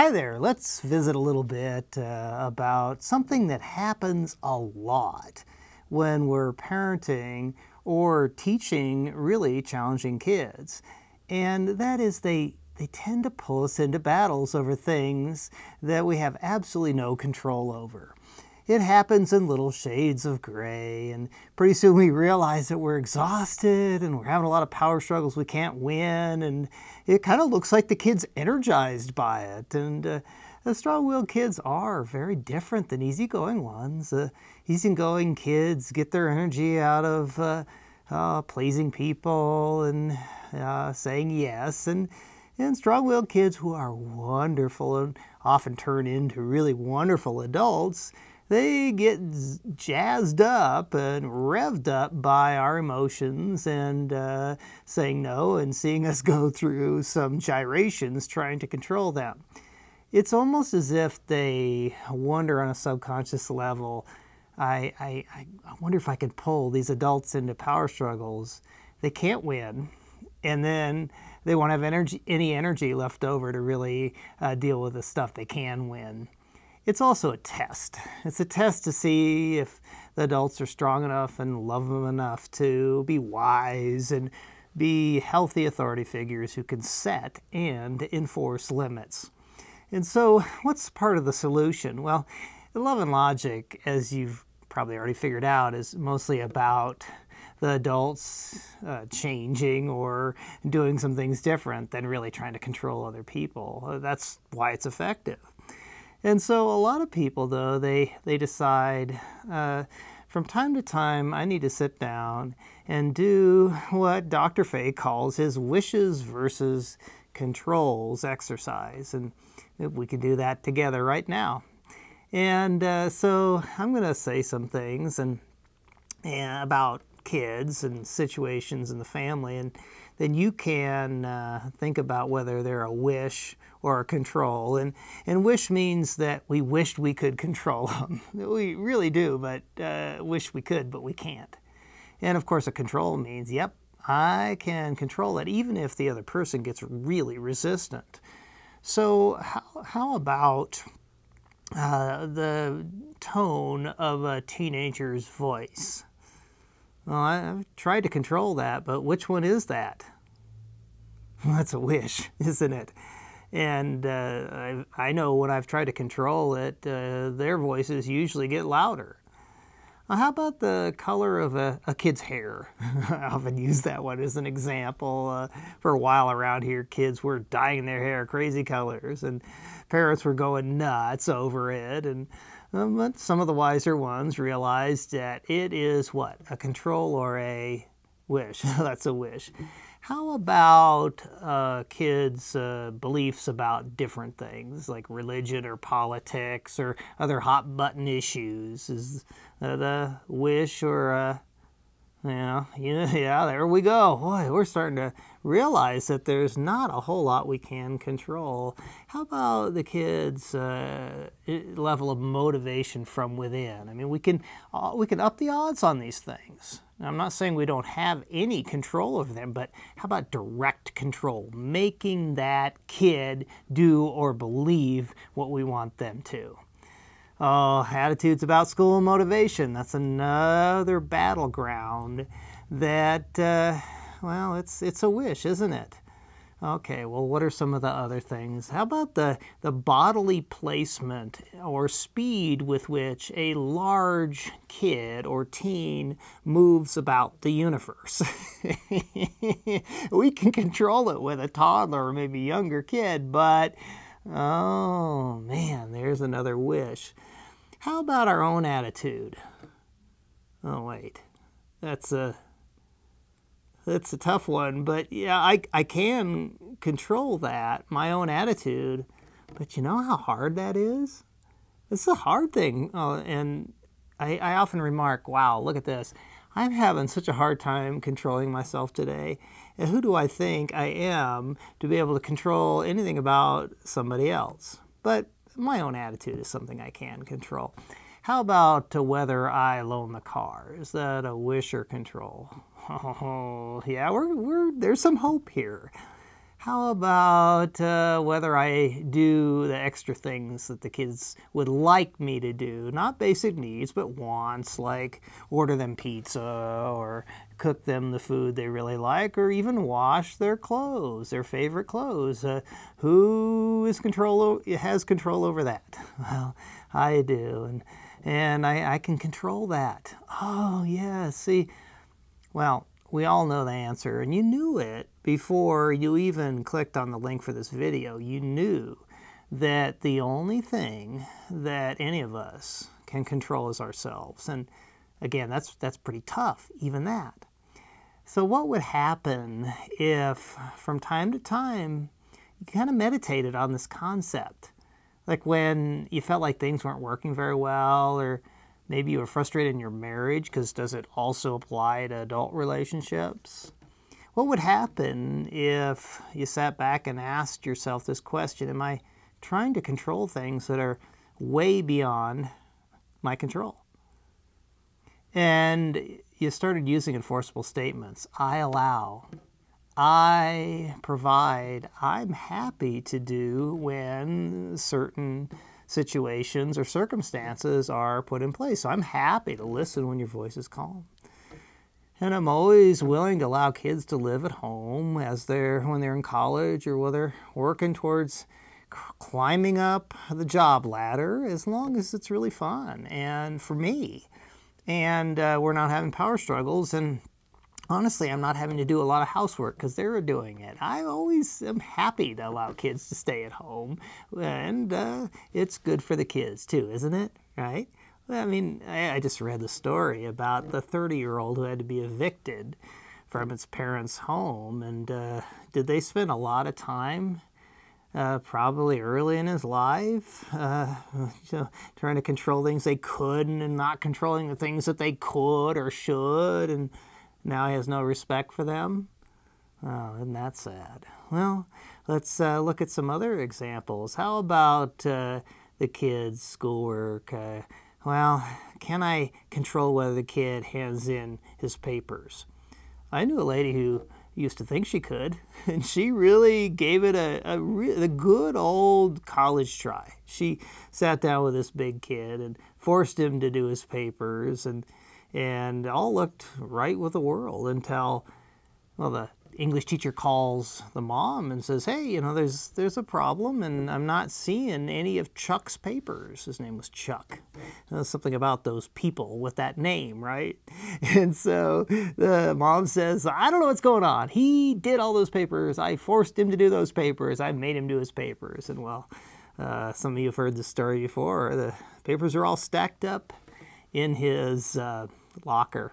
Hi there, let's visit a little bit about something that happens a lot when we're parenting or teaching really challenging kids, and that is they tend to pull us into battles over things that we have absolutely no control over. It happens in little shades of gray, and pretty soon we realize that we're exhausted and we're having a lot of power struggles we can't win, and it kind of looks like the kid's energized by it. And the strong-willed kids are very different than easygoing ones. Easygoing kids get their energy out of pleasing people and saying yes, and strong-willed kids, who are wonderful and often turn into really wonderful adults, they get jazzed up and revved up by our emotions and saying no and seeing us go through some gyrations trying to control them. It's almost as if they wonder on a subconscious level, I wonder if I could pull these adults into power struggles. They can't win, and then they won't have any energy left over to really deal with the stuff they can win. It's also a test. It's a test to see if the adults are strong enough and love them enough to be wise and be healthy authority figures who can set and enforce limits. And so what's part of the solution? Well, Love and Logic, as you've probably already figured out, is mostly about the adults changing or doing some things different than really trying to control other people. That's why it's effective. And so a lot of people, though, they decide from time to time, I need to sit down and do what Dr. Fay calls his wishes versus controls exercise. And we can do that together right now. And so I'm going to say some things and about kids and situations in the family, and then you can think about whether they're a wish or a control. And wish means that we wished we could control them. We really do, but wish we could, but we can't. And of course, a control means, yep, I can control it, even if the other person gets really resistant. So how about the tone of a teenager's voice? Well, I've tried to control that, but which one is that? Well, that's a wish, isn't it? And I know when I've tried to control it, their voices usually get louder. Well, how about the color of a kid's hair? I often use that one as an example. For a while around here, kids were dyeing their hair crazy colors, and parents were going nuts over it. And but some of the wiser ones realized that it is what? A control or a wish. That's a wish. How about kids' beliefs about different things, like religion or politics or other hot-button issues? Is that a wish or a... Yeah, there we go. Boy, we're starting to realize that there's not a whole lot we can control. How about the kids' level of motivation from within? I mean, we can up the odds on these things. Now, I'm not saying we don't have any control over them, but how about direct control? Making that kid do or believe what we want them to. Oh, attitudes about school and motivation. That's another battleground that, well, it's a wish, isn't it? Okay, well, what are some of the other things? How about the bodily placement or speed with which a large kid or teen moves about the universe? We can control it with a toddler or maybe younger kid, but, oh, man, there's another wish. How about our own attitude? Oh, wait, that's a tough one, but yeah, I can control that, my own attitude, but you know how hard that is? It's a hard thing, and I often remark, wow, look at this. I'm having such a hard time controlling myself today. And who do I think I am to be able to control anything about somebody else? But my own attitude is something I can control. How about whether I loan the car? Is that a wish or control? Oh, yeah, there's some hope here. How about whether I do the extra things that the kids would like me to do? Not basic needs, but wants, like order them pizza or cook them the food they really like, or even wash their clothes, their favorite clothes. Who is has control over that? Well, I do, and I can control that. Oh, yeah, see, well, we all know the answer, and you knew it before you even clicked on the link for this video. You knew that the only thing that any of us can control is ourselves. And again, that's pretty tough, even that. So what would happen if, from time to time, you kind of meditated on this concept? Like when you felt like things weren't working very well, or maybe you were frustrated in your marriage, because does it also apply to adult relationships? What would happen if you sat back and asked yourself this question? Am I trying to control things that are way beyond my control? And you started using enforceable statements. I allow, I provide, I'm happy to do when certain situations or circumstances are put in place. So I'm happy to listen when your voice is calm. And I'm always willing to allow kids to live at home as when they're in college or when they're working towards climbing up the job ladder, as long as it's really fun and for me. And we're not having power struggles, and honestly, I'm not having to do a lot of housework because they're doing it. I always am happy to allow kids to stay at home, and it's good for the kids too, isn't it? Right? Well, I mean, I just read the story about the 30-year-old who had to be evicted from its parents' home, and did they spend a lot of time, probably early in his life, trying to control things they couldn't and not controlling the things that they could or should, and now he has no respect for them? Oh, isn't that sad? Well, let's look at some other examples. How about the kids' schoolwork? Well, can I control whether the kid hands in his papers? I knew a lady who used to think she could, and she really gave it a good old college try. She sat down with this big kid and forced him to do his papers, and all looked right with the world until, well, the English teacher calls the mom and says, hey, you know, there's a problem, and I'm not seeing any of Chuck's papers. His name was Chuck. Something about those people with that name, right? And so the mom says, I don't know what's going on. He did all those papers. I forced him to do those papers. I made him do his papers. And well, some of you have heard this story before. The papers are all stacked up in his locker.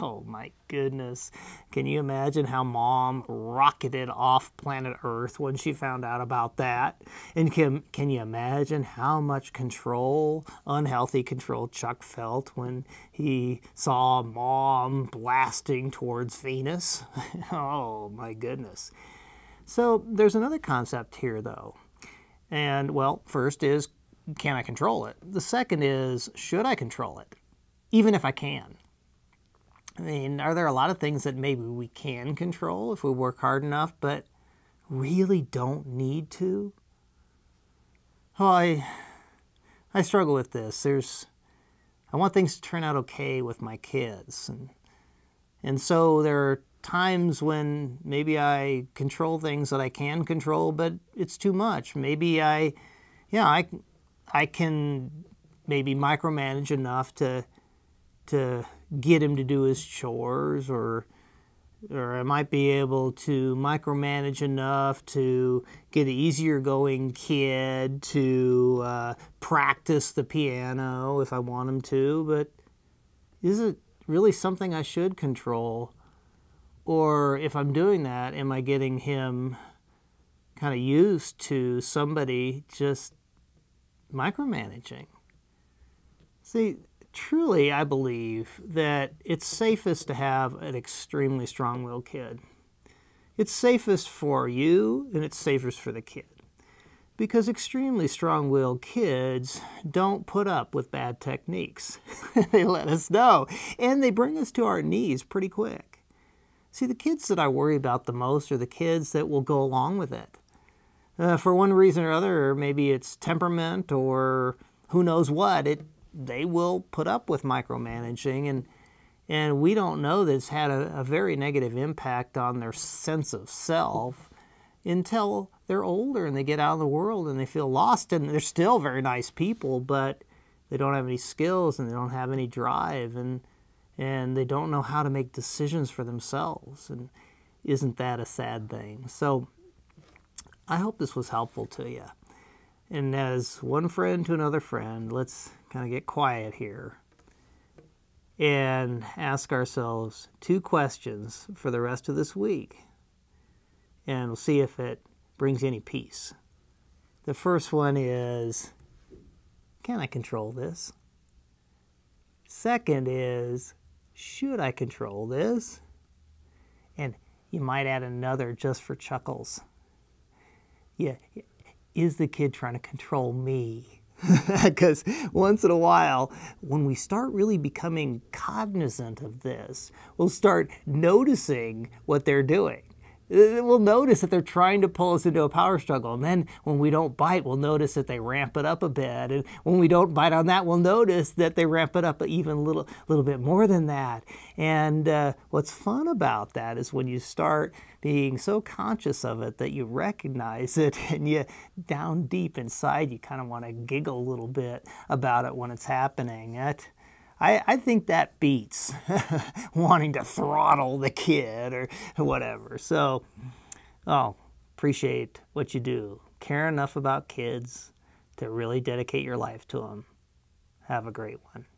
Oh my goodness. Can you imagine how mom rocketed off planet Earth when she found out about that? And can you imagine how much control, unhealthy control, Chuck felt when he saw mom blasting towards Venus? Oh my goodness. So there's another concept here though. And well, first is, can I control it? The second is, should I control it? Even if I can. I mean, are there a lot of things that maybe we can control if we work hard enough, but really don't need to? Oh, I struggle with this. I want things to turn out okay with my kids. And so there are times when maybe I control things that I can control, but it's too much. Maybe I can maybe micromanage enough to get him to do his chores, or I might be able to micromanage enough to get an easier going kid to practice the piano if I want him to, but is it really something I should control? Or if I'm doing that, am I getting him kind of used to somebody just micromanaging? See, truly, I believe that it's safest to have an extremely strong-willed kid. It's safest for you, and it's safest for the kid. Because extremely strong-willed kids don't put up with bad techniques. They let us know, and they bring us to our knees pretty quick. See, the kids that I worry about the most are the kids that will go along with it. For one reason or other, or maybe it's temperament or who knows what, they will put up with micromanaging, and we don't know that it's had a very negative impact on their sense of self until they're older and they get out of the world and they feel lost, and they're still very nice people, but they don't have any skills and they don't have any drive, and they don't know how to make decisions for themselves. And isn't that a sad thing? So I hope this was helpful to you. And as one friend to another friend, let's kind of get quiet here and ask ourselves two questions for the rest of this week. And we'll see if it brings any peace. The first one is, can I control this? Second is, should I control this? And you might add another just for chuckles. Yeah, is the kid trying to control me? Because once in a while, when we start really becoming cognizant of this, we'll start noticing what they're doing. We'll notice that they're trying to pull us into a power struggle. And then when we don't bite, we'll notice that they ramp it up a bit. And when we don't bite on that, we'll notice that they ramp it up even a little bit more than that. And what's fun about that is when you start being so conscious of it that you recognize it, and you, down deep inside, you kind of want to giggle a little bit about it when it's happening. I think that beats wanting to throttle the kid or whatever. So, appreciate what you do. Care enough about kids to really dedicate your life to them. Have a great one.